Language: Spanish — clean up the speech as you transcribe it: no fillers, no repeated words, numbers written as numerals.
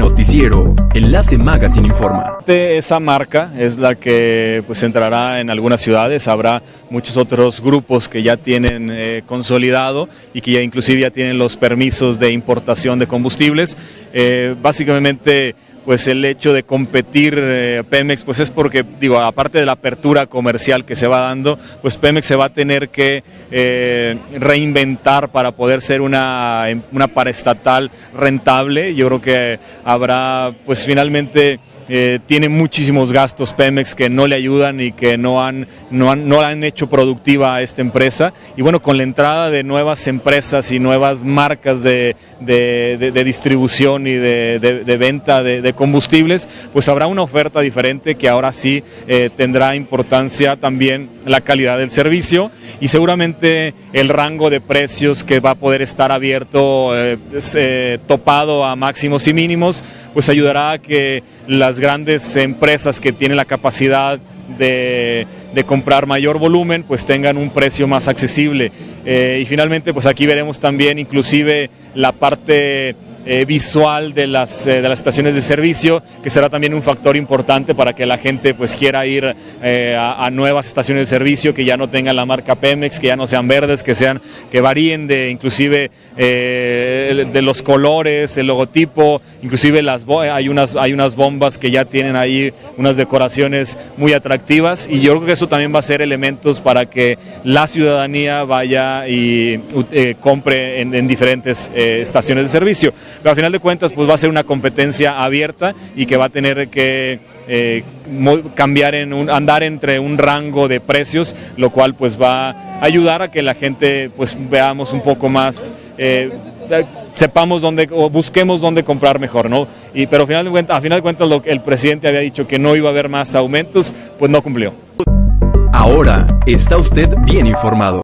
Noticiero Enlace Magazine informa. Esa marca es la que pues entrará en algunas ciudades, habrá muchos otros grupos que ya tienen consolidado y que ya inclusive ya tienen los permisos de importación de combustibles. Básicamente pues el hecho de competir Pemex pues es porque, digo, aparte de la apertura comercial que se va dando, pues Pemex se va a tener que reinventar para poder ser una paraestatal rentable. Yo creo que habrá, pues finalmente tiene muchísimos gastos Pemex que no le ayudan y que no han hecho productiva a esta empresa. Y bueno, con la entrada de nuevas empresas y nuevas marcas de distribución y de venta de combustibles, pues habrá una oferta diferente que ahora sí tendrá importancia también la calidad del servicio y seguramente el rango de precios que va a poder estar abierto, topado a máximos y mínimos, pues ayudará a que las grandes empresas que tienen la capacidad de comprar mayor volumen pues tengan un precio más accesible. Y finalmente pues aquí veremos también inclusive la parte visual de las estaciones de servicio, que será también un factor importante para que la gente pues quiera ir a nuevas estaciones de servicio que ya no tengan la marca Pemex, que ya no sean verdes, que varíen inclusive de los colores, el logotipo, inclusive hay unas bombas que ya tienen ahí unas decoraciones muy atractivas, y yo creo que eso también va a ser elementos para que la ciudadanía vaya y compre en diferentes estaciones de servicio. Pero al final de cuentas pues va a ser una competencia abierta y que va a tener que cambiar andar entre un rango de precios, lo cual pues va a ayudar a que la gente pues veamos un poco más, sepamos dónde o busquemos dónde comprar mejor, ¿no? Pero al final de cuentas el presidente había dicho que no iba a haber más aumentos, pues no cumplió. Ahora está usted bien informado.